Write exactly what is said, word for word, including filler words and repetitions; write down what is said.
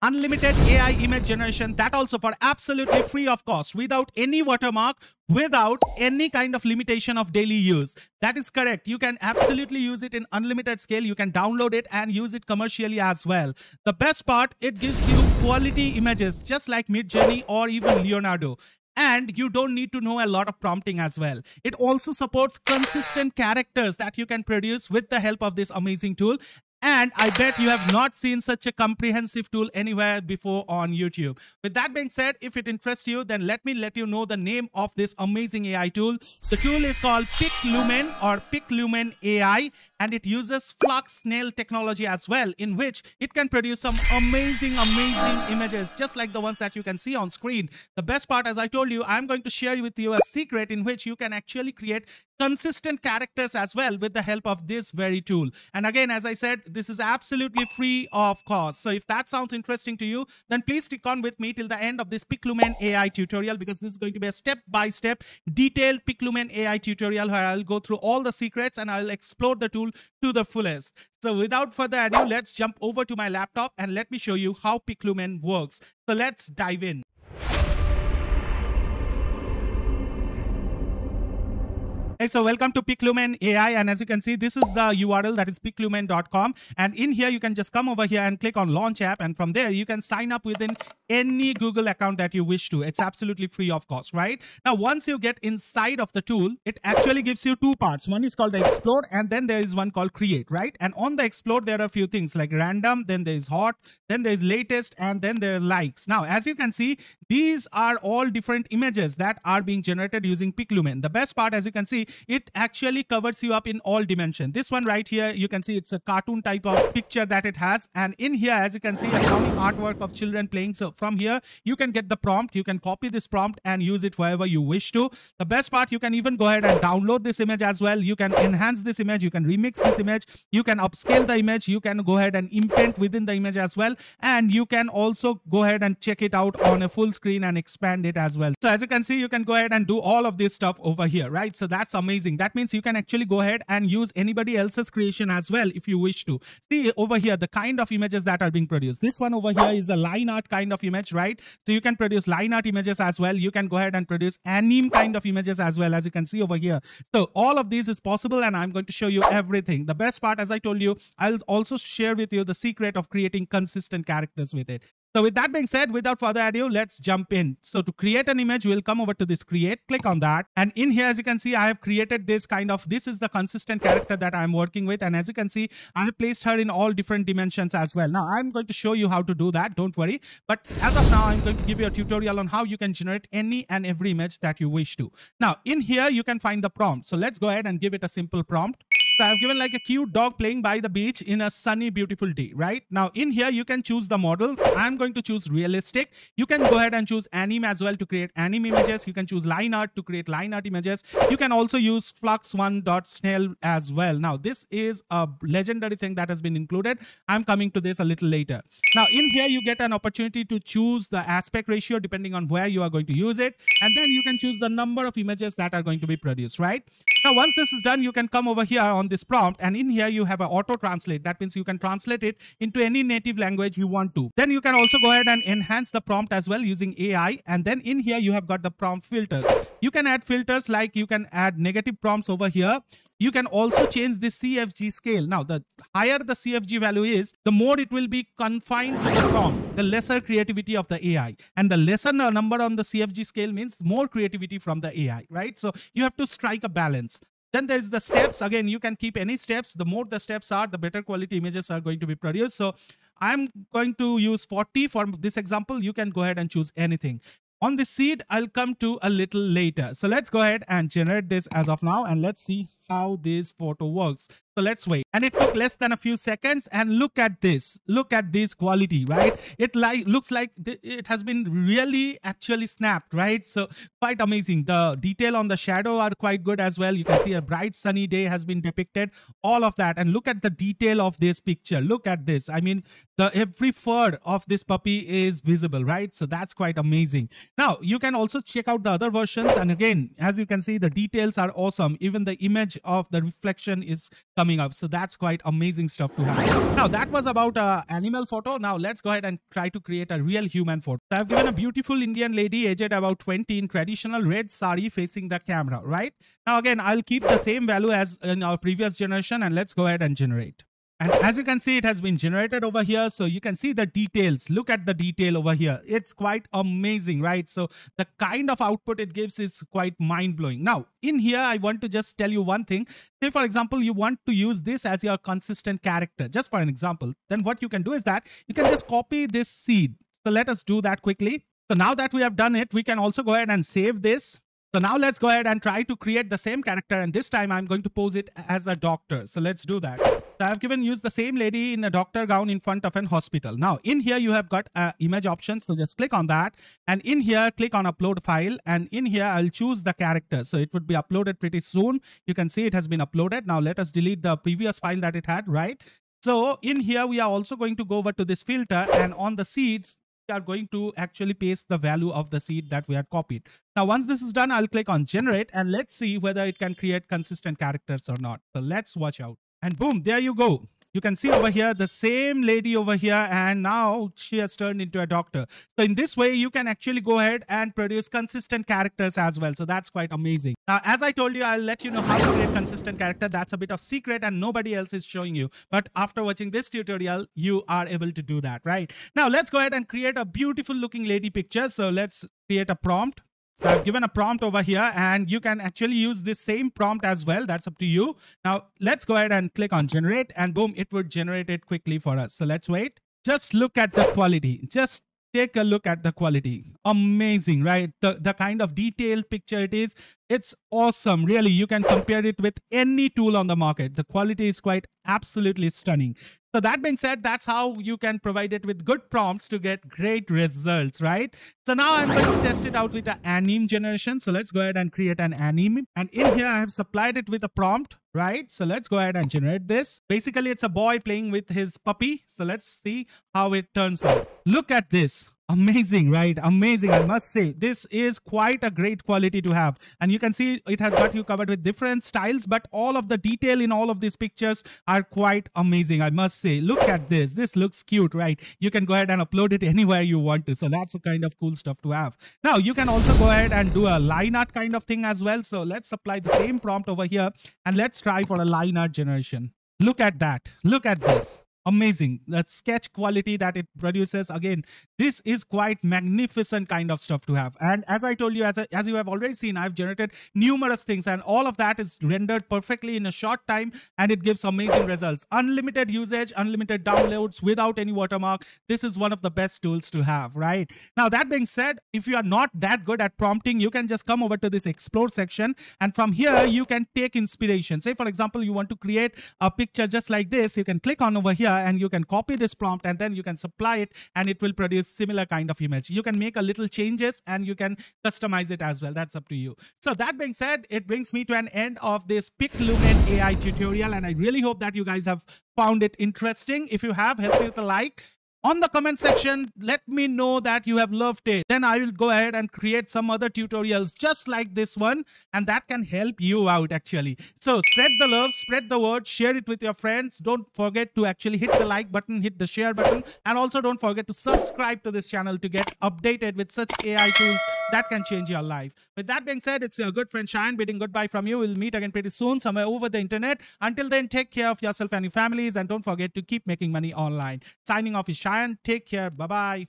Unlimited A I image generation, that also for absolutely free of cost, without any watermark, without any kind of limitation of daily use. That is correct. You can absolutely use it in unlimited scale. You can download it and use it commercially as well. The best part, it gives you quality images just like Midjourney or even Leonardo. And you don't need to know a lot of prompting as well. It also supports consistent characters that you can produce with the help of this amazing tool. And I bet you have not seen such a comprehensive tool anywhere before on YouTube. With that being said, if it interests you, then let me let you know the name of this amazing A I tool. The tool is called Piclumen or Piclumen A I, and it uses Flux Snail technology as well, in which it can produce some amazing, amazing images, just like the ones that you can see on screen. The best part, as I told you, I'm going to share with you a secret in which you can actually create consistent characters as well with the help of this very tool. And again, as I said, this is absolutely free of cost. So if that sounds interesting to you, then please stick on with me till the end of this Piclumen A I tutorial, because this is going to be a step-by-step detailed Piclumen A I tutorial where I'll go through all the secrets and I'll explore the tool to the fullest. So without further ado, let's jump over to my laptop and let me show you how Piclumen works. So let's dive in. Hey, so welcome to Piclumen A I, and as you can see, this is the U R L, that is piclumen dot com, and in here you can just come over here and click on launch app, and from there you can sign up within any Google account that you wish to. It's absolutely free of cost, right? Now, once you get inside of the tool, it actually gives you two parts. One is called the explore, and then there is one called create, right? And on the explore, there are a few things like random, then there is hot, then there is latest, and then there are likes. Now, as you can see, these are all different images that are being generated using Piclumen. The best part, as you can see, it actually covers you up in all dimensions. This one right here, you can see it's a cartoon type of picture that it has. And in here, as you can see, a comic artwork of children playing. So from here, you can get the prompt. You can copy this prompt and use it wherever you wish to. The best part, you can even go ahead and download this image as well. You can enhance this image. You can remix this image. You can upscale the image. You can go ahead and indent within the image as well. And you can also go ahead and check it out on a full screen and expand it as well. So as you can see, you can go ahead and do all of this stuff over here, right? So that's amazing. That means you can actually go ahead and use anybody else's creation as well if you wish to. See over here the kind of images that are being produced. This one over here is a line art kind of image, right? So you can produce line art images as well. You can go ahead and produce anime kind of images as well, as you can see over here. So all of these is possible, and I'm going to show you everything. The best part, as I told you, I'll also share with you the secret of creating consistent characters with it. So with that being said, without further ado, let's jump in. So to create an image, we'll come over to this create, click on that. And in here, as you can see, I have created this kind of, this is the consistent character that I'm working with. And as you can see, I have placed her in all different dimensions as well. Now I'm going to show you how to do that. Don't worry. But as of now, I'm going to give you a tutorial on how you can generate any and every image that you wish to. Now in here, you can find the prompt. So let's go ahead and give it a simple prompt. So I've given like a cute dog playing by the beach in a sunny, beautiful day, right? Now in here, you can choose the model. I'm going to choose realistic. You can go ahead and choose anime as well to create anime images. You can choose line art to create line art images. You can also use flux one dot snail as well. Now this is a legendary thing that has been included. I'm coming to this a little later. Now in here, you get an opportunity to choose the aspect ratio depending on where you are going to use it. And then you can choose the number of images that are going to be produced, right? Now once this is done, you can come over here on this prompt, and in here you have an auto translate. That means you can translate it into any native language you want to. Then you can also go ahead and enhance the prompt as well using A I. And then in here you have got the prompt filters. You can add filters, like you can add negative prompts over here. You can also change the C F G scale. Now, the higher the C F G value is, the more it will be confined to the prompt, the lesser creativity of the A I. And the lesser number on the C F G scale means more creativity from the A I, right? So you have to strike a balance. Then there's the steps. Again, you can keep any steps. The more the steps are, the better quality images are going to be produced. So I'm going to use forty for this example. You can go ahead and choose anything. On the seed, I'll come to a little later. So let's go ahead and generate this as of now, and let's see how this photo works. So let's wait. And it took less than a few seconds, and look at this. Look at this quality, right? It like looks like it has been really actually snapped, right? So quite amazing. The detail on the shadow are quite good as well. You can see a bright sunny day has been depicted, all of that. And look at the detail of this picture. Look at this. I mean, the every fur of this puppy is visible, right? So that's quite amazing. Now you can also check out the other versions. And again, as you can see, the details are awesome. Even the image much of the reflection is coming up. So that's quite amazing stuff to have. Now that was about a animal photo. Now let's go ahead and try to create a real human photo. So I've given a beautiful Indian lady aged about twenty in traditional red sari facing the camera, right? Now again, I'll keep the same value as in our previous generation, and let's go ahead and generate. And as you can see, it has been generated over here. So you can see the details. Look at the detail over here. It's quite amazing, right? So the kind of output it gives is quite mind-blowing. Now, in here, I want to just tell you one thing. Say, for example, you want to use this as your consistent character, just for an example. Then what you can do is that you can just copy this seed. So let us do that quickly. So now that we have done it, we can also go ahead and save this. So now let's go ahead and try to create the same character, and this time I'm going to pose it as a doctor. So let's do that. So I've given use the same lady in a doctor gown in front of an hospital. Now in here you have got an image option. So just click on that, and in here click on upload file, and in here I'll choose the character. So it would be uploaded pretty soon. You can see it has been uploaded. Now let us delete the previous file that it had, right? So in here we are also going to go over to this filter, and on the seeds, are going to actually paste the value of the seed that we had copied. Now once this is done, I'll click on generate, and let's see whether it can create consistent characters or not. So let's watch out, and boom, there you go. You can see over here the same lady over here, and now she has turned into a doctor. So in this way, you can actually go ahead and produce consistent characters as well. So that's quite amazing. Now, as I told you, I'll let you know how to create consistent character. That's a bit of secret and nobody else is showing you. But after watching this tutorial, you are able to do that, right? Now, let's go ahead and create a beautiful looking lady picture. So let's create a prompt. So I've given a prompt over here, and you can actually use this same prompt as well. That's up to you. Now let's go ahead and click on generate, and boom, it would generate it quickly for us. So let's wait. Just look at the quality. Just take a look at the quality. Amazing, right? The, the kind of detailed picture it is. It's awesome. Really, you can compare it with any tool on the market. The quality is quite absolutely stunning. So that being said, that's how you can provide it with good prompts to get great results, right? So now I'm going to test it out with an anime generation. So let's go ahead and create an anime. And in here, I have supplied it with a prompt, right? So let's go ahead and generate this. Basically, it's a boy playing with his puppy. So let's see how it turns out. Look at this. Amazing, right? Amazing, I must say. This is quite a great quality to have. And you can see it has got you covered with different styles, but all of the detail in all of these pictures are quite amazing, I must say. Look at this. This looks cute, right? You can go ahead and upload it anywhere you want to. So that's the kind of cool stuff to have. Now, you can also go ahead and do a line art kind of thing as well. So let's apply the same prompt over here, and let's try for a line art generation. Look at that. Look at this. Amazing. The sketch quality that it produces. Again, this is quite magnificent kind of stuff to have. And as I told you, as, a, as you have already seen, I've generated numerous things, and all of that is rendered perfectly in a short time, and it gives amazing results. Unlimited usage, unlimited downloads without any watermark. This is one of the best tools to have, right? Now, that being said, if you are not that good at prompting, you can just come over to this explore section, and from here, you can take inspiration. Say, for example, you want to create a picture just like this. You can click on over here, and you can copy this prompt, and then you can supply it, and it will produce similar kind of image. You can make a little changes, and you can customize it as well. That's up to you. So that being said, it brings me to an end of this Piclumen A I tutorial, and I really hope that you guys have found it interesting. If you have, help me with a like. On the comment section, let me know that you have loved it. Then I will go ahead and create some other tutorials just like this one, and that can help you out actually. So spread the love, spread the word, share it with your friends. Don't forget to actually hit the like button, hit the share button, and also don't forget to subscribe to this channel to get updated with such A I tools that can change your life. With that being said, it's your good friend Sayan bidding goodbye from you. We'll meet again pretty soon somewhere over the internet. Until then, take care of yourself and your families, and don't forget to keep making money online. Signing off is Sayan. Take care. Bye-bye.